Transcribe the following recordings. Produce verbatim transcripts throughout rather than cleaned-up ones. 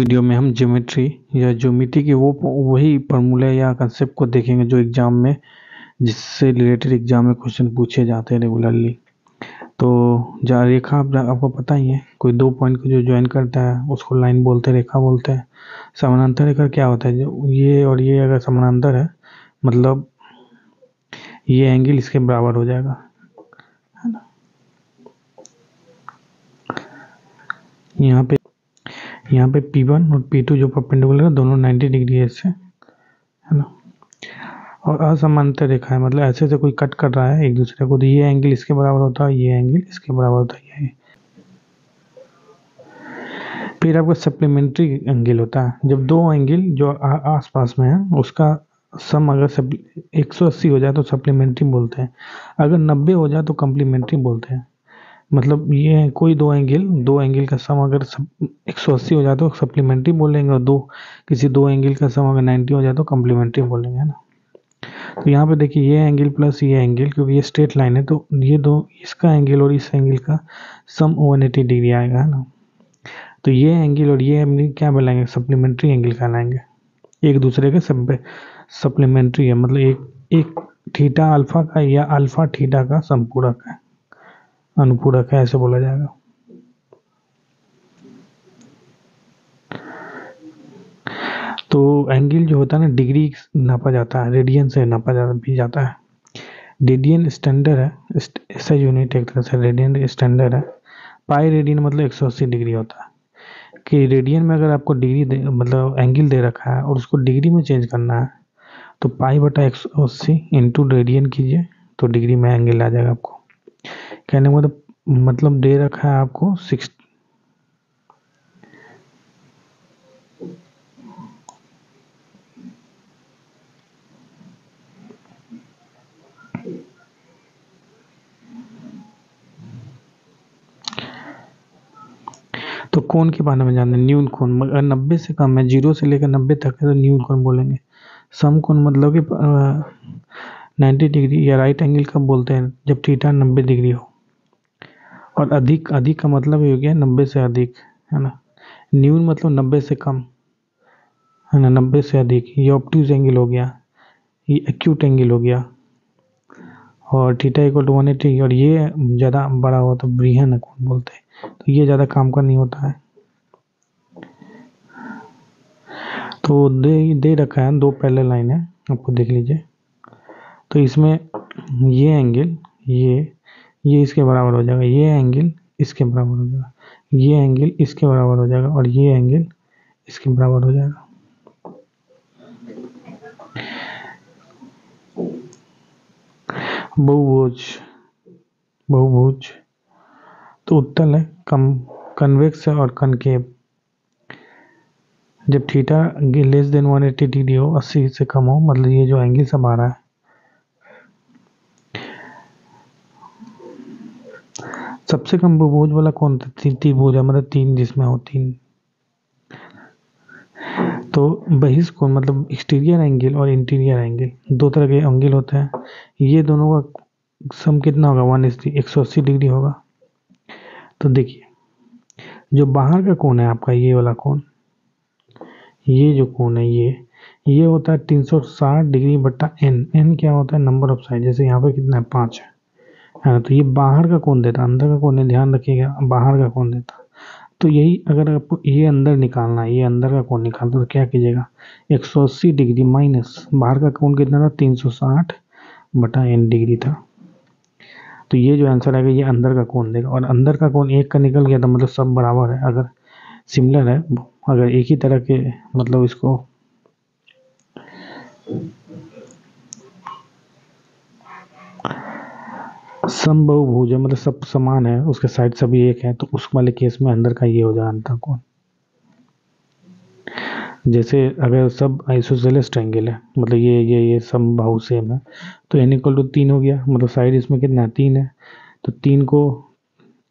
Video में हम geometry या ज्योमेट्री के वो वही फार्मूला या कंसेप्ट को देखेंगे जो एग्ज़ाम में जिससे रिलेटेड एग्ज़ाम में क्वेश्चन पूछे जाते हैं रेगुलरली। तो जा रेखा आप, आपको पता ही है, कोई दो पॉइंट को जो ज्वाइन करता है उसको लाइन बोलते हैं, रेखा बोलते हैं। समानांतर रेखा क्या होता है, जो ये और ये अगर समानांतर है मतलब ये एंगल इसके बराबर हो जाएगा, है ना। यहाँ पे यहाँ पे P वन और P टू जो परपेंडिकुलर है दोनों नब्बे डिग्री से, है ना। और असमांतर रेखा है मतलब ऐसे से कोई कट कर रहा है एक दूसरे को, तो ये एंगल इसके बराबर होता है, ये एंगल इसके बराबर होता है। ये फिर आपका सप्लीमेंट्री एंगल होता है, जब दो एंगल जो आसपास में है उसका सम अगर एक सौ अस्सी हो जाए तो सप्लीमेंट्री बोलते हैं, अगर नब्बे हो जाए तो कम्प्लीमेंट्री बोलते हैं। मतलब ये कोई दो एंगल दो एंगल का सम अगर एक सौ अस्सी हो जाए तो सप्लीमेंट्री बोलेंगे, और दो किसी दो एंगल का सम अगर नाइन्टी हो जाए तो कम्प्लीमेंट्री बोलेंगे, है ना। तो यहाँ पे देखिए ये एंगल प्लस ये एंगल, क्योंकि ये स्ट्रेट लाइन है तो ये दो, इसका एंगल और इस एंगल का सम एक सौ अस्सी डिग्री आएगा, है ना। तो ये एंगल और ये एंगल क्या बनाएंगे, सप्लीमेंट्री एंगल कहलाएंगे। एक दूसरे के सब सप्लीमेंट्री है मतलब एक एक थीटा अल्फा का या अल्फा थीटा का समपूरक है, अनुपूरक है, ऐसे बोला जाएगा। तो एंगल जो होता है ना डिग्री नापा जाता है, रेडियन से नापा जाता भी जाता है। रेडियन स्टैंडर्ड है, ऐसा यूनिट एक तरह से रेडियन स्टैंडर्ड है। पाई रेडियन मतलब एक सौ अस्सी डिग्री होता है, कि रेडियन में अगर आपको डिग्री मतलब एंगल दे रखा है और उसको डिग्री में चेंज करना है तो पाई बटा एक सौ अस्सी इंटू रेडियन कीजिए तो डिग्री में एंगल आ जाएगा आपको। कहने का मतलब मतलब दे रखा है आपको सिक्स तो कोण के बारे में जानते हैं, न्यून कोण। अगर नब्बे से कम है, जीरो से लेकर नब्बे तक है तो न्यून कोण बोलेंगे। सम कोण मतलब कि नब्बे डिग्री या राइट एंगल कब बोलते हैं, जब थीटा नब्बे डिग्री हो। और अधिक अधिक का मतलब ये हो गया नब्बे से अधिक, है ना। न्यून मतलब नब्बे से कम, है ना, नब्बे से अधिक। ये ऑब्ट्यूज एंगल हो गया, ये एक्यूट एंगल हो गया। और theta equal to one eighty, और ये ज़्यादा बड़ा हो तो ब्रीहन कोण बोलते हैं। तो ये ज़्यादा काम का नहीं होता है। तो दे दे रखा है, दो पैरेलल लाइन है, आपको देख लीजिए। तो इसमें ये एंगल ये ये इसके बराबर हो जाएगा, ये एंगल इसके बराबर हो जाएगा, ये एंगल इसके बराबर हो जाएगा, और ये एंगल इसके बराबर हो जाएगा। बहुभुज बहुभुज तो उत्तल है, कम कन्वेक्स है और कनकेव। जब थीटा लेस देन एक सौ अस्सी डिग्री हो, अस्सी से कम हो, मतलब ये जो एंगल सब आ रहा है। सबसे कम बहुभुज वाला कौन था, त्रिभुज है मतलब तीन, जिसमें हो तीन। तो बहिष् कोण मतलब एक्सटीरियर एंगल और इंटीरियर एंगल, दो तरह के एंगल होते हैं। ये दोनों का सम कितना होगा, वन इस एक सौ अस्सी डिग्री होगा। तो देखिए जो बाहर का कोण है आपका, ये वाला कोण, ये जो कोण है ये ये होता है तीन सौ साठ डिग्री बट्टा एन। एन क्या होता है, नंबर ऑफ साइड। जैसे यहाँ पे कितना है, पाँच है। तो ये बाहर का कोण देता, अंदर का कोण है, ध्यान रखिएगा, बाहर का कोण देता। तो यही अगर आपको ये अंदर निकालना है, ये अंदर का कोण निकालना, तो क्या कीजिएगा, एक सौ अस्सी डिग्री माइनस बाहर का कोण कितना था, तीन सौ साठ बटा एन डिग्री था। तो ये जो आंसर आएगा ये अंदर का कोण देगा। और अंदर का कोण एक का निकल गया था मतलब सब बराबर है, अगर सिमिलर है, अगर एक ही तरह के मतलब इसको समबहुभुज मतलब सब समान है, उसके साइड सभी एक है, तो उस वाले केस में अंदर का ये हो जाएगा अंतर कोण। जैसे अगर सब आइसोसेलेस ट्रायंगल है मतलब ये ये ये समबाहु सेम है, तो एन इक्वल टू तीन हो गया, मतलब साइड इसमें कितना है, तीन है। तो तीन को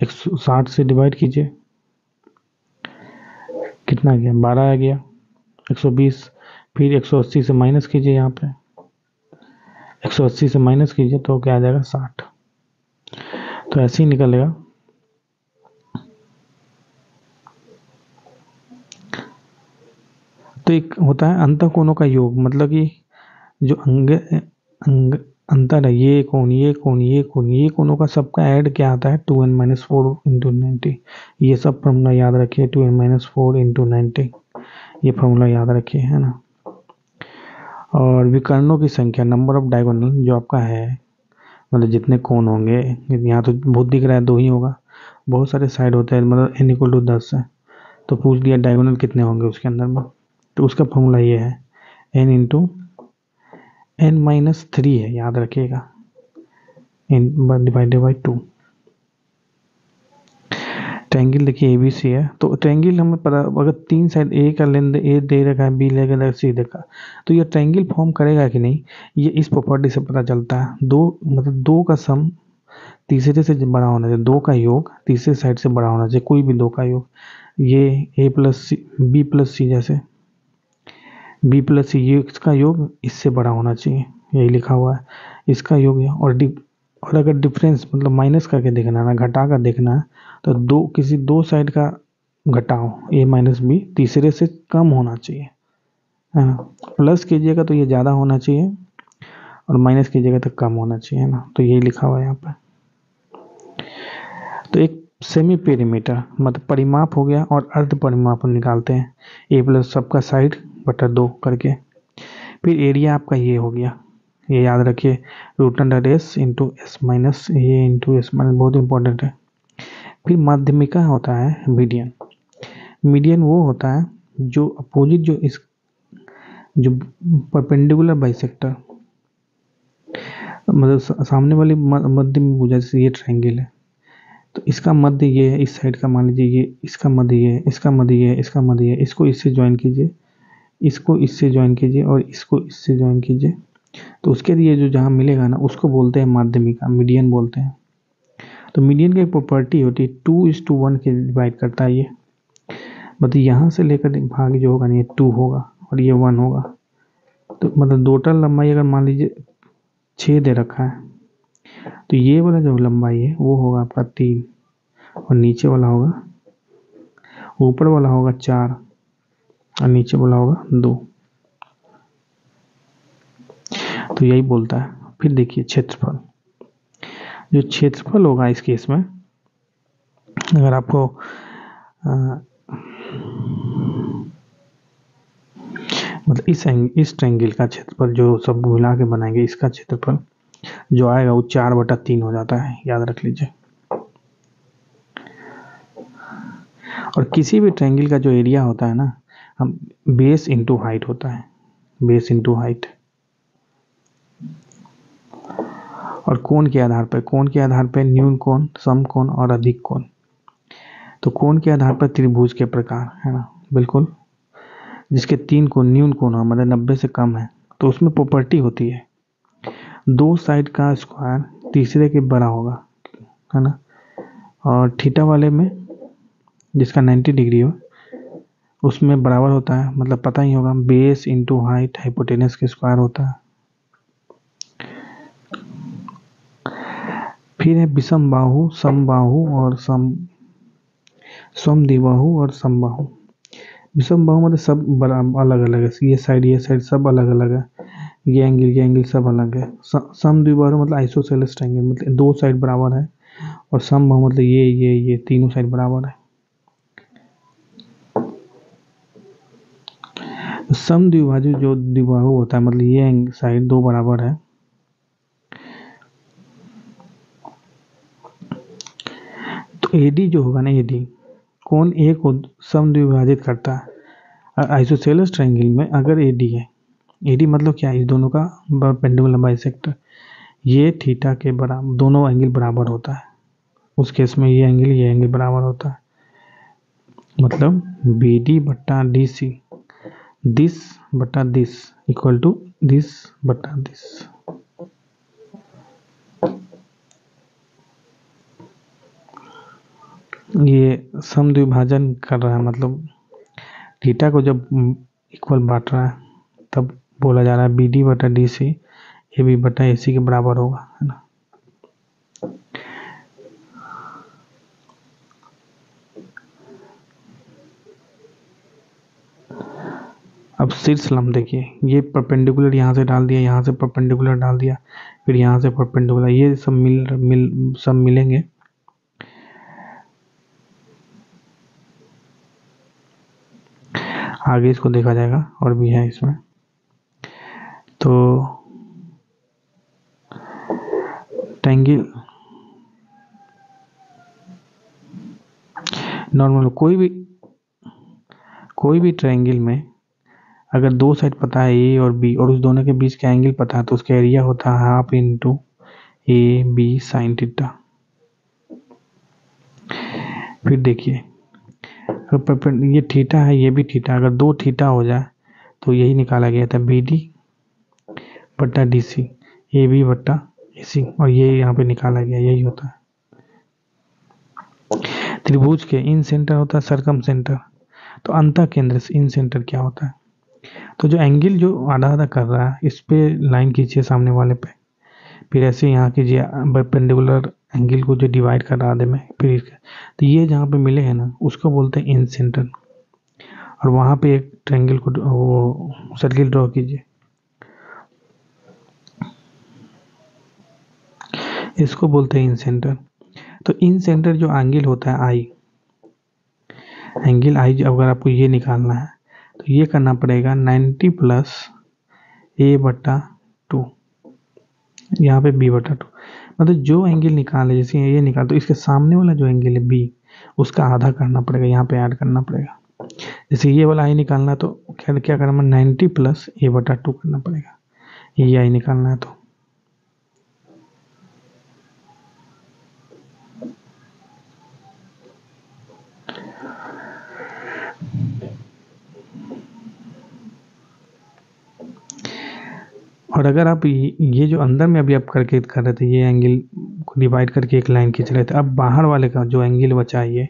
एक सौ साठ से डिवाइड कीजिए, कितना गया, बारह आ गया, एक सौ बीस। फिर एक सौ अस्सी से माइनस कीजिए, यहाँ पे एक सौ अस्सी से माइनस कीजिए तो क्या आ जाएगा, साठ। तो ऐसे ही निकलेगा। तो एक होता है अंतःकोणों का योग, मतलब कि जो अंग अंग अंतर है, ये कोण ये कोण ये कोण ये कोणों का सबका ऐड क्या आता है, two n minus four into ninety. ये सब फॉर्मूला याद रखिए, two n minus four into ninety, ये फॉर्मूला याद रखिए, है ना। और विकर्णों की संख्या, नंबर ऑफ डायगोनल जो आपका है, मतलब जितने कोण होंगे, यहाँ तो बहुत दिख रहा है दो ही होगा, बहुत सारे साइड होते हैं, मतलब एन इक्वल टू दस है, तो पूछ लिया डायगोनल कितने होंगे उसके अंदर में, तो उसका फॉर्मूला ये है n into n minus three है, याद रखिएगा, n divided by two. Triangle देखिए ए बी सी है, तो ट्रायंगल हमें पता, अगर तीन साइड ए का लेंथ ए दे रखा है, बी लेगा इधर सी देखा, तो ये ट्रायंगल फॉर्म करेगा कि नहीं, ये इस प्रॉपर्टी से पता चलता है। दो मतलब दो का सम तीसरे से बड़ा होना चाहिए, दो का योग तीसरे साइड से बड़ा होना चाहिए, कोई भी दो का योग, ये A plus C B plus C, जैसे बी प्लस सी ये इसका योग इससे बड़ा होना चाहिए, यही लिखा हुआ है इसका योग। और डि और अगर डिफरेंस मतलब माइनस करके देखना है ना, घटा कर देखना है, तो दो किसी दो साइड का घटाओ ए माइनस बी तीसरे से कम होना चाहिए, है ना। प्लस कीजिएगा तो ये ज़्यादा होना चाहिए और माइनस कीजिएगा तो कम होना चाहिए, है ना, तो यही लिखा हुआ है यहाँ पर। तो एक सेमी पेरीमीटर मतलब परिमाप हो गया, और अर्ध परिमाप निकालते हैं, ए प्लस सबका साइड बटा दो करके, फिर एरिया आपका ये हो गया, ये याद रखिए root under s into s minus a into s minus, बहुत इंपॉर्टेंट है। फिर माध्यमिका होता है मीडियन, मीडियन वो होता है जो अपोजिट जो इस जो परपेंडिकुलर बाइसेक्टर मतलब सामने वाली मध्य में पूजा, जैसे ये ट्रायंगल है तो इसका मध्य ये है, इस साइड का मान लीजिए ये, इसका मध्य ये है, इसका मध्य ये है, इसका मध्य ये है, इसको इससे ज्वाइन कीजिए, इसको इससे ज्वाइन कीजिए और इसको इससे ज्वाइन कीजिए, तो उसके लिए जो जहाँ मिलेगा ना उसको बोलते हैं माध्यमिका, मीडियन बोलते हैं। तो मीडियन की प्रॉपर्टी होती है टू इस टू वन के डिवाइड करता है, ये मतलब यहाँ से लेकर भाग जो होगा ना ये टू होगा और ये वन होगा, तो मतलब टोटल लंबाई अगर मान लीजिए छः दे रखा है, तो ये वाला जो लंबाई है वो होगा आपका तीन, और नीचे वाला होगा, ऊपर वाला होगा चार और नीचे वाला होगा दो, तो यही बोलता है। फिर देखिए क्षेत्रफल, जो क्षेत्रफल होगा इस केस में, अगर आपको आ, मतलब इस इस ट्रायंगल का क्षेत्रफल जो सब मिला के बनाएंगे, इसका क्षेत्रफल जो आएगा वो चार बटा तीन हो जाता है, याद रख लीजिए। और किसी भी ट्रायंगल का जो एरिया होता है ना, हम बेस इंटू हाइट होता है, बेस इंटू हाइट। और कोण के आधार पर, कोण के आधार पर न्यून कोण, सम कोण और अधिक कोण, तो कोण के आधार पर त्रिभुज के प्रकार, है ना, बिल्कुल, जिसके तीन कोण न्यून कोण हो मतलब नब्बे से कम है, तो उसमें प्रॉपर्टी होती है दो साइड का स्क्वायर तीसरे के बड़ा होगा, है ना। और थीटा वाले में जिसका नब्बे डिग्री हो उसमें बराबर होता है, मतलब पता ही होगा, बेस इंटू हाइट हाइपोटेनस के स्क्वायर होता है। फिर है विषमबाहु, समबाहु और सम समद्विबाहु और समबाहु। विषमबाहु मतलब सब बराबर अलग अलग है, ये साइड ये साइड सब अलग अलग है, ये एंगल ये एंगल सब अलग है। समद्विबाहु मतलब आइसोसेलेस ट्रायंगल, मतलब दो साइड बराबर है, और समबाहु मतलब ये ये ये तीनों साइड बराबर है। समद्विबाहु जो द्विबाहु होता है मतलब ये साइड दो बराबर है, तो एडी जो होगा ना, एडी कोण ए को समद्विभाजित करता है। आइसोसेलेस ट्रायंगल में अगर एडी है, एडी मतलब क्या है, इस दोनों का परपेंडिकुलर बाइसेक्टर, ये थीटा के बराबर, दोनों एंगल बराबर होता है, उस केस में ये एंगल ये एंगल बराबर होता है, मतलब बी डी बट्टा डी सी, दिस बटा दिस इक्वल टू दिस बटा दिस। ये समद्विभाजन कर रहा है, मतलब थीटा को जब इक्वल बांट रहा है तब बोला जा रहा है बी डी बटा डी सी ए बी बटा ए सी के बराबर होगा, है ना। अब शीर्ष लंब देखिए, ये परपेंडिकुलर यहाँ से डाल दिया, यहाँ से परपेंडिकुलर डाल दिया, फिर यहाँ से परपेंडिकुलर, ये सब मिल मिल सब मिलेंगे। आगे इसको देखा जाएगा और भी है इसमें, तो ट्रायंगल नॉर्मल कोई भी कोई भी ट्रायंगल में अगर दो साइड पता है ए और बी और उस दोनों के बीच का एंगल पता है तो उसका एरिया होता है half into A B sine theta. फिर देखिए ये थीटा है, ये भी थीटा, अगर दो थीटा हो जाए तो यही निकाला गया था बी डी बट्टा डी सी, ए बी बट्टा ए सी, और ये यहाँ पे निकाला गया यही होता है। त्रिभुज के इन सेंटर होता है सर्कम सेंटर, तो अंतः केंद्र से इन सेंटर क्या होता है? तो जो एंगल जो आधा आधा कर रहा है इस पे लाइन खींचिए सामने वाले पे, फिर ऐसे यहाँ कीजिए परपेंडिकुलर एंगल को जो डिवाइड कर रहा आधे में, फिर तो ये जहाँ पे मिले हैं ना उसको बोलते हैं इन सेंटर। और वहाँ पे एक ट्रायंगल को वो सर्किल ड्रॉ कीजिए, इसको बोलते हैं इन सेंटर। तो इन सेंटर जो एंगल होता है आई, एंगल आई अगर आपको ये निकालना है तो ये करना पड़ेगा नाइन्टी प्लस ए बट्टा टू, यहाँ पे बी बटा टू, मतलब जो एंगल निकाले जैसे ये निकाल तो इसके सामने वाला जो एंगल है बी उसका आधा करना पड़ेगा, यहाँ पे ऐड करना पड़ेगा। जैसे ये वाला आई निकालना तो क्या क्या करना, नाइन्टी प्लस ए बटा टू करना पड़ेगा, ये आई निकालना है। तो और अगर आप ये जो अंदर में अभी आप करके कर रहे थे ये एंगल को डिवाइड करके एक लाइन खींच रहे थे, अब बाहर वाले का जो एंगल बचा है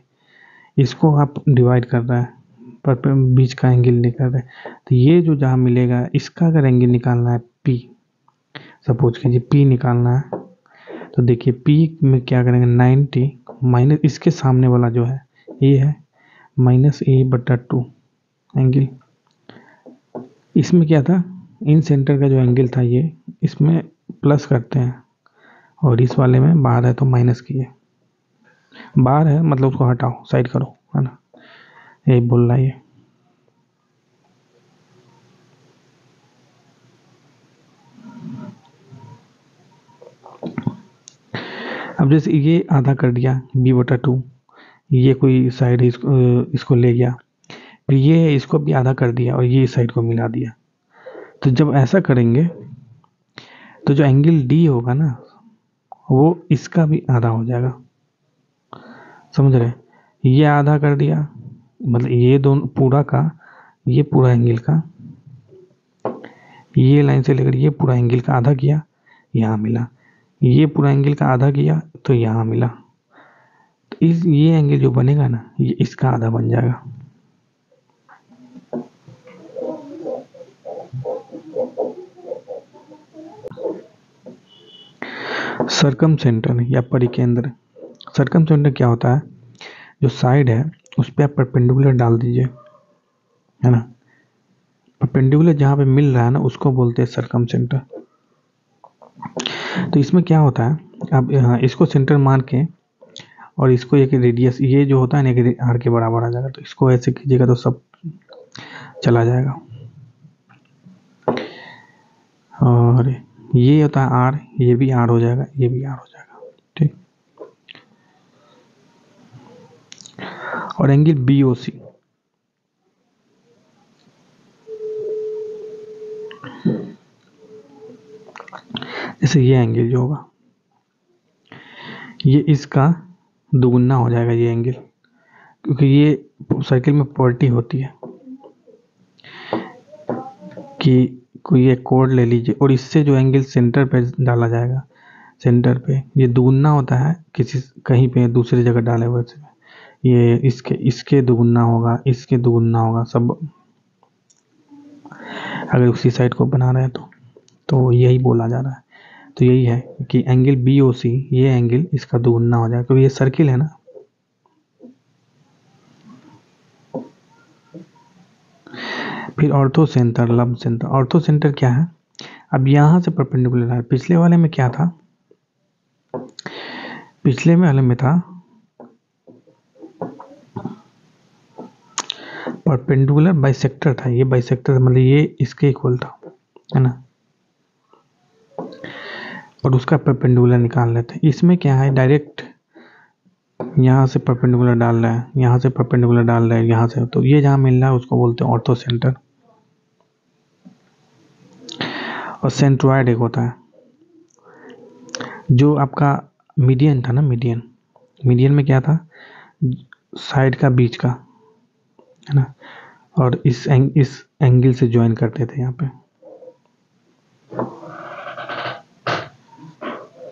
इसको आप डिवाइड कर रहे हैं पर बीच का एंगल नहीं कर रहे, तो ये जो जहाँ मिलेगा इसका अगर एंगल निकालना है पी, सपोज कीजिए पी निकालना है, तो देखिए पी में क्या करेंगे नाइन्टी माइनस इसके सामने वाला जो है ए है माइनस ए बटा टू एंगल। इसमें क्या था, इन सेंटर का जो एंगल था ये इसमें प्लस करते हैं और इस वाले में बाहर है तो माइनस किए, बाहर है मतलब उसको हटाओ साइड करो, है ना, यही बोल रहा है ये। अब जैसे ये आधा कर दिया बी बटा टू, ये कोई साइड इसको इसको ले गया, फिर ये इसको भी आधा कर दिया और ये इस साइड को मिला दिया। तो जब ऐसा करेंगे तो जो एंगल डी होगा ना वो इसका भी आधा हो जाएगा, समझ रहे, ये आधा कर दिया मतलब ये दोनों पूरा का ये पूरा एंगल का ये लाइन से लेकर ये पूरा एंगल का आधा किया यहाँ मिला, ये पूरा एंगल का आधा किया तो यहाँ मिला, तो इस ये एंगल जो बनेगा ना ये इसका आधा बन जाएगा। सर्कम सेंटर या परिकेंद्र, सर्कम सेंटर क्या होता है, जो साइड है उस पर आप परपेंडिकुलर डाल दीजिए, है ना, परपेंडिकुलर जहाँ पे मिल रहा है ना उसको बोलते हैं सर्कम सेंटर। तो इसमें क्या होता है, आप इसको सेंटर मान के और इसको एक रेडियस ये जो होता है ना एक आर के बराबर आ जाएगा, तो इसको ऐसे कीजिएगा तो सब चला जाएगा। और ये होता है आर, ये भी आर हो जाएगा, ये भी आर हो जाएगा, ठीक। और एंगल बी ओ सी, जैसे ये एंगल जो होगा ये इसका दोगुना हो जाएगा ये एंगल, क्योंकि ये सर्किल में प्रॉपर्टी होती है कि कोई एक कोण ले लीजिए और इससे जो एंगल सेंटर पे डाला जाएगा सेंटर पे ये दुगुना होता है किसी कहीं पे दूसरी जगह डाले हुए से, ये इसके इसके दुगुना होगा, इसके दुगुना होगा सब, अगर उसी साइड को बना रहे हैं तो तो यही बोला जा रहा है। तो यही है कि एंगल बी ओ सी ये एंगल इसका दुगुना हो जाएगा, क्योंकि ये सर्किल है ना, फिर ऑर्थो सेंटर, लब सेंटर। ऑर्थो सेंटर क्या है? अब यहाँ से परपेंडिकुलर है। पिछले वाले में क्या था? पिछले वाले में था परपेंडिकुलर बाइसेक्टर था, ये बाइसेक्टर मतलब ये इसके इक्वल था, है ना, और उसका परपेंडिकुलर निकाल लेते हैं। इसमें क्या है? डायरेक्ट यहाँ से परपेंडिकुलर डाल रहा है, यहाँ से परपेंडिकुलर डाल रहा है, यहाँ से, तो ये जहाँ मिल रहा है उसको बोलते हैं ऑर्थो सेंटर। और सेंट्रॉइड एक होता है जो आपका मीडियन था ना, मीडियन। मीडियन में क्या था? साइड का बीच का, है ना, और इस एंग, इस एंगल से ज्वाइन करते थे यहाँ पे,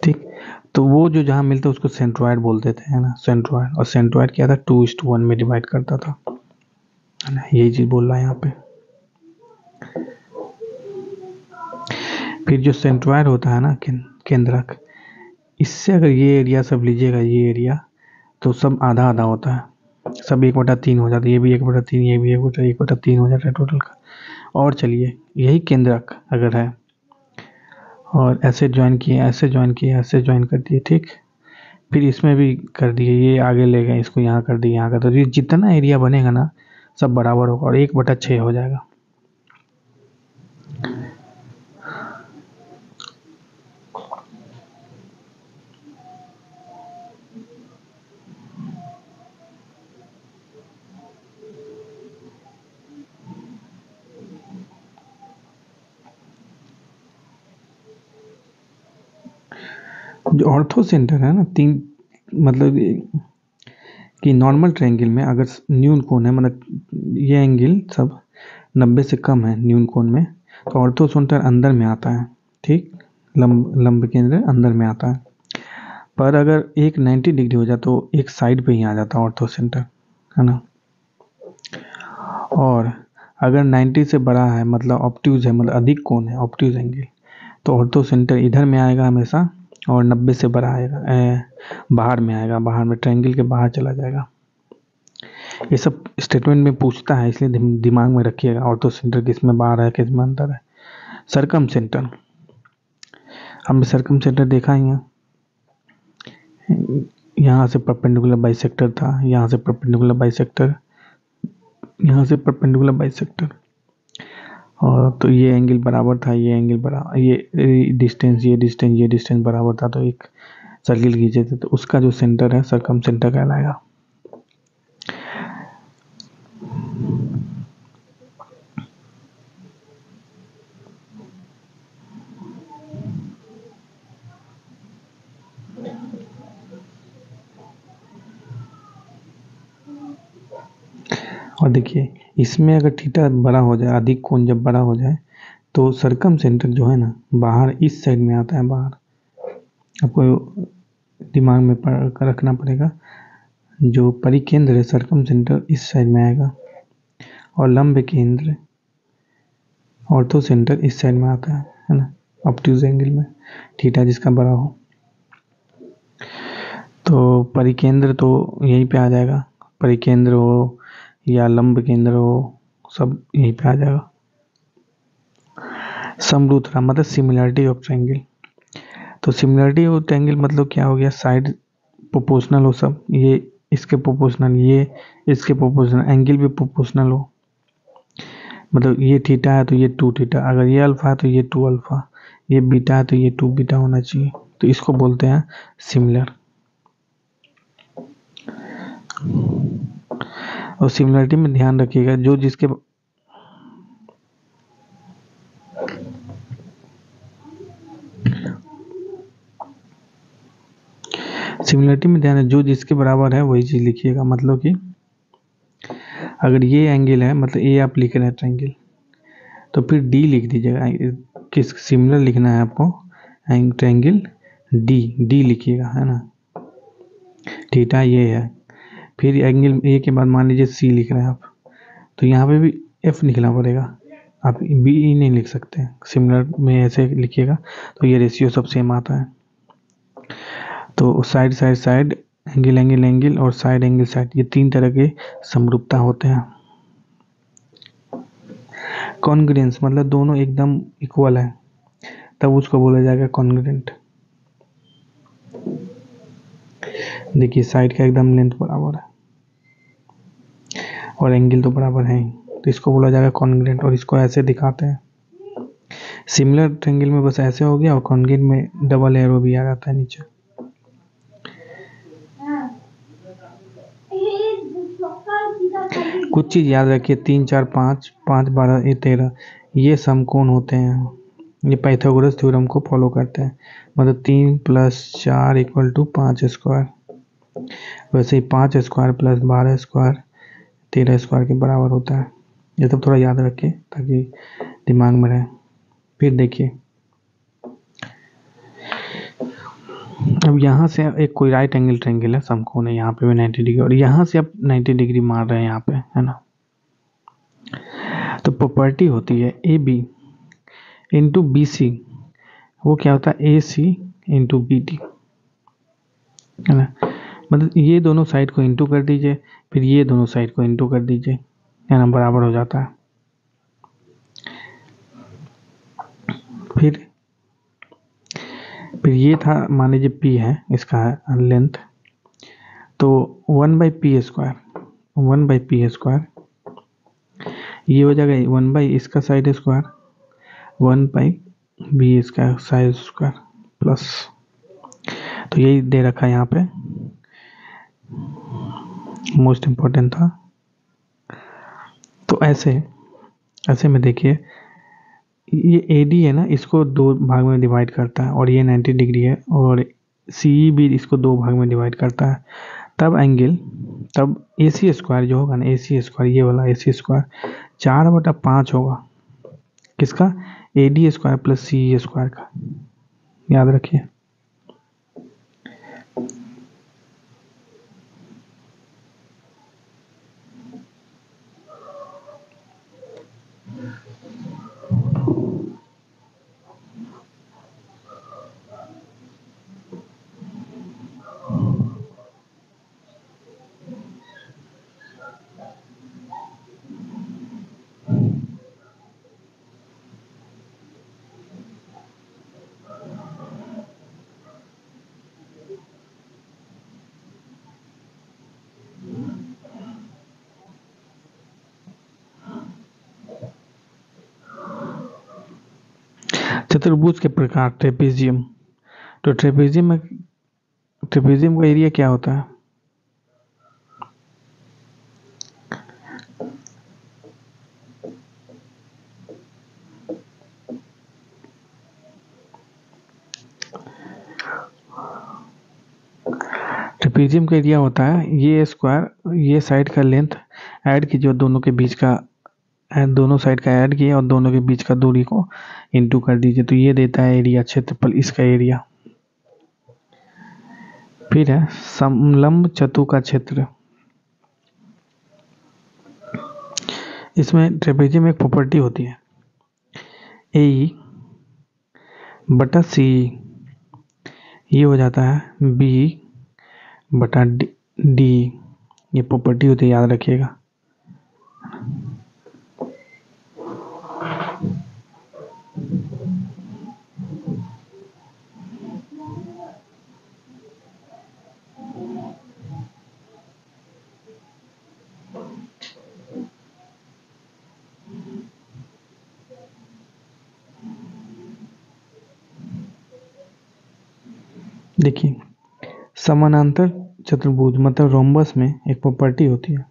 ठीक। तो वो जो जहाँ मिलता उसको सेंट्रॉइड बोलते थे, है ना, सेंट्रॉइड। और सेंट्रॉइड क्या था? टू इस टू वन में डिवाइड करता था, है ना, यही चीज बोल रहा है यहाँ पे। फिर जो सेंट्रॉइड होता है ना, केंद्रक, इससे अगर ये एरिया सब लीजिएगा, ये एरिया, तो सब आधा आधा होता है, सब एक बटा तीन हो जाता है, ये भी एक बटा तीन, ये भी एक बटा एक बटा तीन हो जाता है टोटल का। और चलिए यही केंद्रक अगर है, और ऐसे ज्वाइन किए, ऐसे ज्वाइन किए, ऐसे ज्वाइन कर दिए, ठीक। फिर इसमें भी कर दिए, ये आगे ले गए, इसको यहाँ कर दिए, यहाँ कर दिए, तो जितना एरिया बनेगा ना सब बराबर होगा और एक बटा छः हो जाएगा। जो ऑर्थो सेंटर है ना, तीन मतलब कि नॉर्मल ट्रायंगल में अगर न्यून कोण है, मतलब ये एंगल सब नब्बे से कम है न्यून कोण में, तो ऑर्थो सेंटर अंदर में आता है, ठीक, लंब लंब केंद्र अंदर में आता है। पर अगर एक नब्बे डिग्री हो जाए तो एक साइड पे ही आ जाता है ऑर्थो सेंटर, है ना। और अगर नब्बे से बड़ा है मतलब ऑब्ट्यूज है, मतलब अधिक कोण है, ऑब्ट्यूज एंगल, तो ऑर्थो सेंटर इधर में आएगा हमेशा, और नब्बे से बड़ा आएगा ए, बाहर में आएगा, बाहर में ट्रायंगल के बाहर चला जाएगा। ये सब स्टेटमेंट में पूछता है, इसलिए दिमाग में रखिएगा ऑर्थो सेंटर किस में बाहर है, किस में अंदर है। सरकम सेंटर, हमने सरकम सेंटर देखा ही है, यहाँ से परपेंडिकुलर बाइसेक्टर था, यहाँ से परपेंडिकुलर बाइसेक्टर, यहाँ से परपेंडिकुलर बाइसेक्टर, और तो ये एंगल बराबर था, ये एंगल बराबर, ये डिस्टेंस, ये डिस्टेंस, ये डिस्टेंस बराबर था, तो एक सर्किल खींचे थे, तो उसका जो सेंटर है सरकम सेंटर कहलाएगा। और देखिए इसमें अगर थीटा बड़ा हो जाए, अधिक कोण जब बड़ा हो जाए, तो सरकम सेंटर जो है ना बाहर इस साइड में आता है, बाहर। आपको दिमाग में पर, रखना पड़ेगा, जो परिकेंद्र है सरकम सेंटर इस साइड में आएगा, और लंब केंद्र ऑर्थो सेंटर इस साइड में आता है, है ना, ऑब्ट्यूज एंगल में, थीटा जिसका बड़ा हो। तो परिकेंद्र तो यहीं पे आ जाएगा, परिकेंद्र हो या लंब केंद्र हो, सब यहीं पे आ जाएगा। समरूपता मतलब सिमिलरिटी ऑफ ट्रायंगल, तो सिमिलरिटी ऑफ ट्रायंगल मतलब क्या हो गया? साइड प्रोपोर्शनल हो सब, ये इसके प्रोपोर्शनल, ये इसके प्रोपोर्शनल, एंगल भी प्रोपोर्शनल हो, मतलब ये थीटा है तो ये टू थीटा, अगर ये अल्फा है तो ये टू अल्फा, ये बीटा है तो ये टू बीटा होना चाहिए, तो इसको बोलते हैं सिमिलर। और सिमिलरिटी में ध्यान रखिएगा, जो जिसके सिमिलरिटी में ध्यान है, जो जिसके बराबर है वही चीज लिखिएगा। मतलब कि अगर ये एंगल है, मतलब ए आप लिख रहे हैं ट्रायंगल, तो फिर डी लिख दीजिएगा, किस सिमिलर लिखना है आपको, ट्रायंगल डी, डी लिखिएगा, है ना, थीटा ये है। फिर एंगल ए के बाद मान लीजिए सी लिख रहे हैं आप, तो यहाँ पे भी एफ लिखना पड़ेगा, आप बी ई नहीं लिख सकते, सिमिलर में ऐसे लिखिएगा, तो ये रेशियो सब सेम आता है। तो side side side, angle angle angle, और साइड एंगल साइड, ये तीन तरह के समरूपता होते हैं। कॉन्ग्रेंस मतलब दोनों एकदम इक्वल है तब उसको बोला जाएगा कॉन्ग्रेंट। देखिए साइड का एकदम लेंथ बराबर है और एंगल तो बराबर है, तो इसको बोला जाएगा कॉन्ग्रेंट। और इसको ऐसे दिखाते हैं, सिमिलर ट्रायंगल में बस ऐसे हो गया और कॉन्ग्रेंट में डबल एरो भी आ जाता है नीचे। कुछ चीज़ याद रखिए, तीन चार पाँच पाँच बारह तेरह ये समकोण होते हैं, ये पाइथागोरस थ्योरम को फॉलो करते हैं। मतलब तीन प्लस चार इक्वल टू पाँच स्क्वायर, वैसे ही पाँच स्क्वायर प्लस बारह स्क्वायर तेरह स्क्वायर के बराबर होता है। ये सब थोड़ा याद रखिए ताकि दिमाग में रहे। फिर देखिए अब यहाँ से एक कोई राइट एंगल ट्रायंगल है, समकोण है, यहाँ पे भी नाइन्टी डिग्री और यहाँ से आप नाइन्टी डिग्री मार रहे हैं यहाँ पे, है ना। तो प्रॉपर्टी होती है A B into B C, वो क्या होता है A C into B D, है ना। मतलब ये दोनों साइड को इंटू कर दीजिए, फिर ये दोनों साइड को इंटू कर दीजिए, है ना, बराबर हो जाता है। फिर फिर ये था, मान लीजिए पी है, इसका है लेंथ, तो one by P square, one by P square ये हो जाएगा वन बाई इसका side square, one by B इसका साइड स्क्वायर प्लस, तो यही दे रखा है यहाँ पे, मोस्ट इम्पोर्टेंट था। तो ऐसे ऐसे में देखिए ये ए डी है ना, इसको दो भाग में डिवाइड करता है और ये नाइन्टी डिग्री है, और सी ई भी इसको दो भाग में डिवाइड करता है। तब एंगल, तब ए सी स्क्वायर जो होगा ना, ए सी स्क्वायर ये वाला ए सी स्क्वायर चार बटा पाँच होगा, किसका, A D square plus C E square का, याद रखिए। चतुर्भुज के प्रकार ट्रेपेजियम, तो ट्रेपेजियम में ट्रेपेजियम का एरिया क्या होता है, ट्रेपेजियम का एरिया होता है ये स्क्वायर, ये साइड का लेंथ ऐड कीजिए और दोनों के बीच का, दोनों साइड का ऐड किया और दोनों के बीच का दूरी को इंटू कर दीजिए, तो ये देता है एरिया, क्षेत्रफल इसका एरिया। फिर है समलंब चतु का क्षेत्र। इसमें ट्रेपेजियम में एक प्रॉपर्टी होती है ए बटा सी, ये हो जाता है बी बटा डी, ये प्रॉपर्टी होती है, याद रखिएगा। देखिए समानांतर चतुर्भुज मतलब रोम्बस में एक प्रॉपर्टी होती है,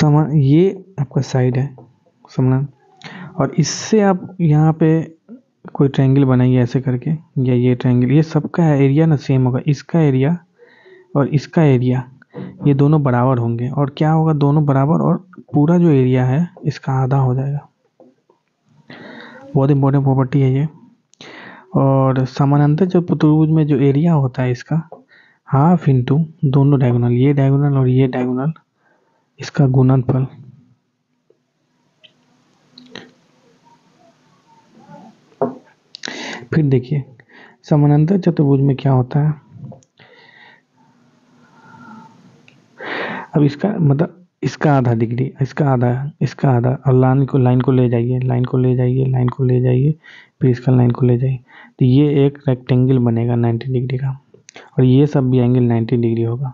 समान ये आपका साइड है समान, और इससे आप यहाँ पे कोई ट्रायंगल बनाइए ऐसे करके, या ये ट्रायंगल, ये सबका एरिया ना सेम होगा, इसका एरिया और इसका एरिया ये दोनों बराबर होंगे, और क्या होगा, दोनों बराबर और पूरा जो एरिया है इसका आधा हो जाएगा। बहुत इंपॉर्टेंट प्रॉपर्टी है ये। और समानांतर चतुर्भुज में जो एरिया होता है इसका हाफ इंटू दोनों डायगोनल, ये डायगोनल और ये डायगोनल, इसका गुणनफल। फिर देखिए समानांतर चतुर्भुज में क्या होता है? अब इसका मतलब इसका आधा डिग्री, इसका आधा, इसका आधा, और लाइन को लाइन को ले जाइए, लाइन को ले जाइए, लाइन को ले जाइए, फिर इसका लाइन को ले जाइए, तो ये एक रेक्टेंगल बनेगा नाइन्टी डिग्री का, और ये सब भी एंगल नाइन्टी डिग्री होगा,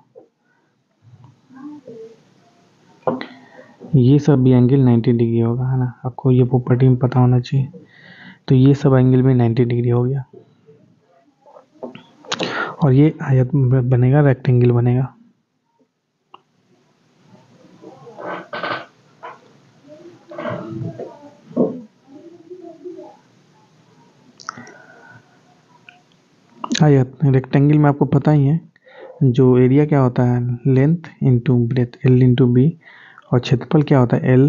ये सब भी एंगल नाइन्टी डिग्री होगा, है ना। आपको ये प्रॉपर्टी में पता होना चाहिए। तो ये सब एंगल में नाइन्टी डिग्री हो गया, और ये आयत बनेगा, रेक्टेंगल बनेगा। आयत रेक्टेंगल में आपको पता ही है, जो एरिया क्या होता है, length into breadth, L into B, और क्षेत्रफल क्या होता है, L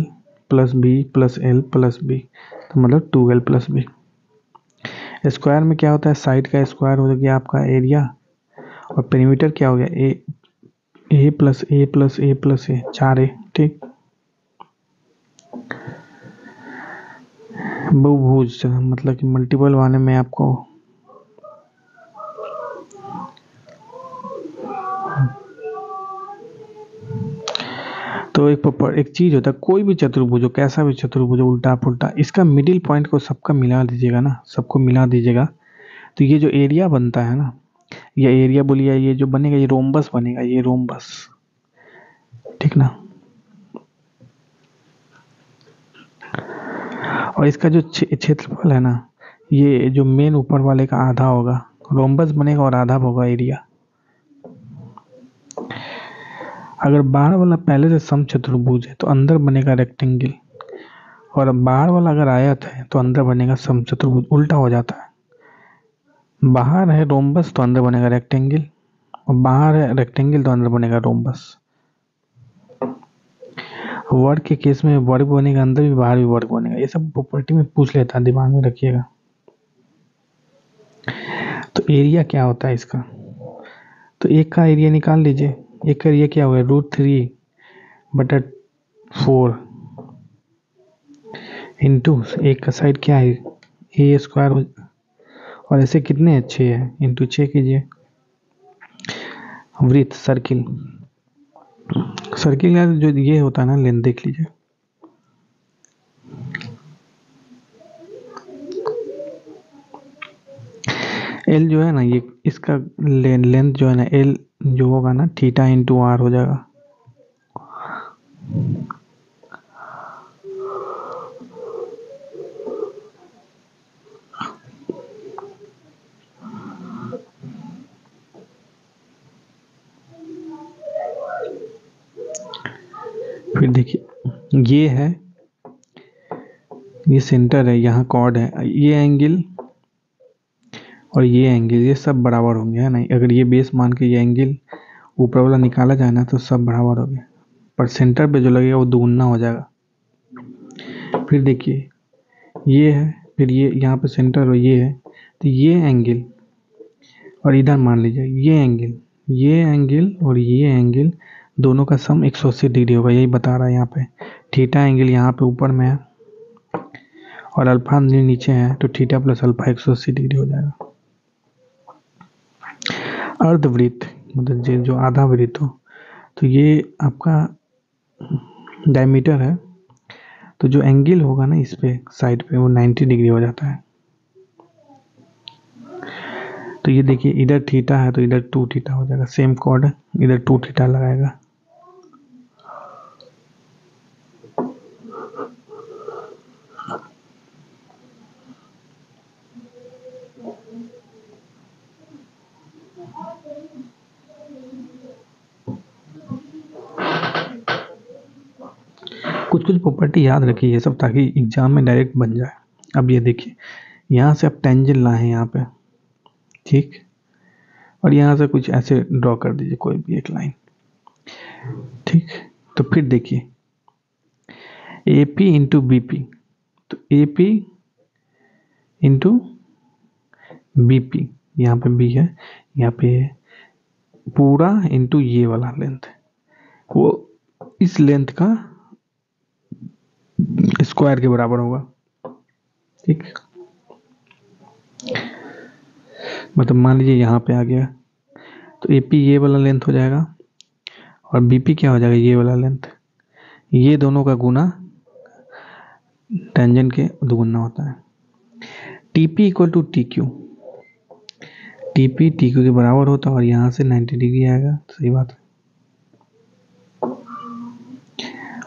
plus B plus L plus B, तो मतलब two L plus B. Square में क्या होता है, साइड का स्क्वायर हो गया आपका एरिया, और पेरीमीटर क्या हो गया, A A plus A plus A plus A, चार ए, ठीक। बहुभुज मतलब कि मल्टीपल वाले में आपको तो एक प्रॉपर एक चीज़ होता है, कोई भी चतुर्भुज हो, कैसा भी चतुर्भुज हो, उल्टा पुल्टा, इसका मिडिल पॉइंट को सबका मिला दीजिएगा ना, सबको मिला दीजिएगा, तो ये जो एरिया बनता है ना, ये एरिया बोलिए, ये जो बनेगा ये रोम्बस बनेगा, ये रोम्बस, ठीक ना। और इसका जो क्षेत्रफल है ना, ये जो मेन ऊपर वाले का आधा होगा, रोम्बस बनेगा और आधा होगा एरिया। अगर बाहर वाला पहले से समचतुर्भुज है तो अंदर बनेगा रेक्टेंगल, और बाहर वाला अगर आयत है तो अंदर बनेगा समचतुर्भुज, उल्टा हो जाता है। बाहर है रोम्बस तो अंदर बनेगा रेक्टेंगल, और बाहर है रेक्टेंगल तो अंदर बनेगा रोम्बस। वर्ग के केस में वर्ग बनेगा अंदर भी, बाहर भी वर्ग बनेगा। ये सब प्रॉपर्टी में पूछ लेता है, दिमाग में रखिएगा। तो एरिया क्या होता है इसका, तो एक का एरिया निकाल लीजिए, एक एरिया क्या हुआ, रूट थ्री बटा फोर इंटू एक का साइड क्या है, ए स्क्वायर, और ऐसे कितने अच्छे हैं, इंटू छः कीजिए। वृत्त सर्किल, सर्किल का जो ये होता है ना, लेंथ देख लीजिए, एल जो है ना, ये इसका लेंथ जो है ना, एल जो होगा ना, थीटा इंटू आर हो जाएगा। फिर देखिए ये है, ये सेंटर है, यहाँ कॉर्ड है, ये एंगल और ये एंगल, ये सब बराबर होंगे, है ना। अगर ये बेस मान के ये एंगल ऊपर वाला निकाला जाए ना, तो सब बराबर हो गया, पर सेंटर पे जो लगेगा वो दोगुना हो जाएगा। फिर देखिए ये है, फिर ये यहाँ पे सेंटर और ये है, तो ये एंगल और इधर मान लीजिए ये एंगल, ये एंगल और ये एंगल दोनों का सम एक सौ अस्सी डिग्री होगा, यही बता रहा है। यहाँ पे थीटा एंगल यहाँ पे ऊपर में है और अल्फा नीचे है, तो थीटा प्लस अल्फा एक सौ अस्सी डिग्री हो जाएगा। अर्धवृत्त मतलब ये जो आधा वृत्त हो, तो ये आपका डायमीटर है, तो जो एंगल होगा ना इस पे साइड पे, वो नाइन्टी डिग्री हो जाता है। तो ये देखिए इधर थीटा है तो इधर टू थीटा हो जाएगा, सेम कॉर्ड है, इधर टू थीटा लगाएगा। कुछ कुछ प्रॉपर्टी याद रखिए सब, ताकि एग्जाम में डायरेक्ट बन जाए। अब ये देखिए, यहाँ से आप टेंजेंट लाएं यहाँ पे, ठीक, और यहाँ से कुछ ऐसे ड्रॉ कर दीजिए कोई भी एक लाइन, ठीक। तो फिर देखिए A P into B P, तो A P into B P, यहाँ पे बी है, यहाँ पे पूरा इंटू ये वाला लेंथ, वो इस लेंथ का स्क्वायर के बराबर होगा, ठीक। मतलब मान लीजिए यहाँ पे आ गया तो ए पी ये वाला लेंथ हो जाएगा और बी पी क्या हो जाएगा ये वाला लेंथ, ये दोनों का गुना टेंजेंट के दुगुना होता है। T P equal to T Q, T P T Q के बराबर होता है और यहाँ से नाइन्टी डिग्री आएगा, सही बात है।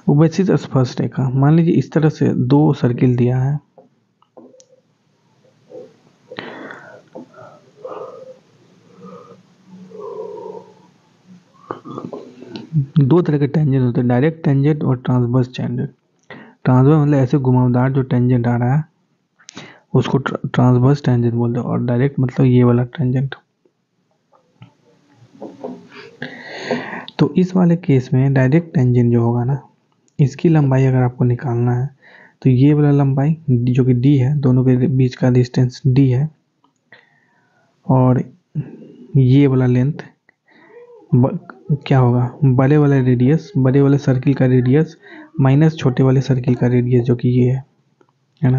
वो बेसिस स्पष्ट रेखा, मान लीजिए इस तरह से दो सर्किल दिया है, दो तरह के टेंजेंट होते हैं, डायरेक्ट टेंजेंट और ट्रांसवर्स टेंजेंट। ट्रांसवर्स मतलब ऐसे घुमावदार जो टेंजेंट आ रहा है उसको ट्रांसवर्स टेंजेंट बोलते हैं, और डायरेक्ट मतलब ये वाला टेंजेंट। तो इस वाले केस में डायरेक्ट टेंजेंट जो होगा ना, इसकी लंबाई अगर आपको निकालना है तो ये वाला लंबाई जो कि डी है, दोनों के बीच का डिस्टेंस डी है, और ये वाला लेंथ क्या होगा, बड़े वाले रेडियस, बड़े वाले सर्किल का रेडियस माइनस छोटे वाले सर्किल का रेडियस जो कि ये है, है ना,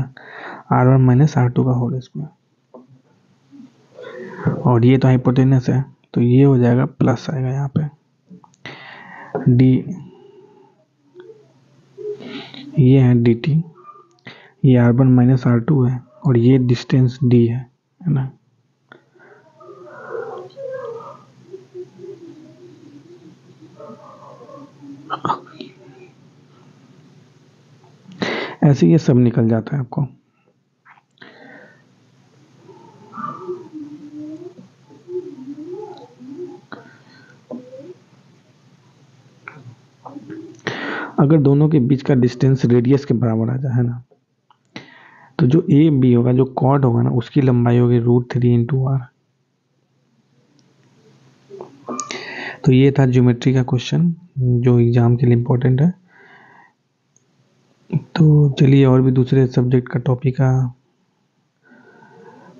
R one minus R two का होल स्क्वायर। और ये तो हाइपोटेनस है तो ये हो जाएगा प्लस आएगा यहाँ पे डी, ये है डी टी, ये R one minus R two है और ये डिस्टेंस डी है, है ना। ऐसे ये सब निकल जाता है आपको। अगर दोनों के बीच का डिस्टेंस रेडियस के बराबर आ जाए ना, तो जो ए बी होगा, जो कॉर्ड होगा ना, उसकी लंबाई होगी रूट थ्री इंटू आर। तो ये था ज्योमेट्री का क्वेश्चन जो एग्जाम के लिए इम्पोर्टेंट है। तो चलिए और भी दूसरे सब्जेक्ट का टॉपिक का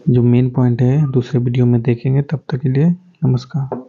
जो मेन पॉइंट है दूसरे वीडियो में देखेंगे, तब तक के लिए नमस्कार।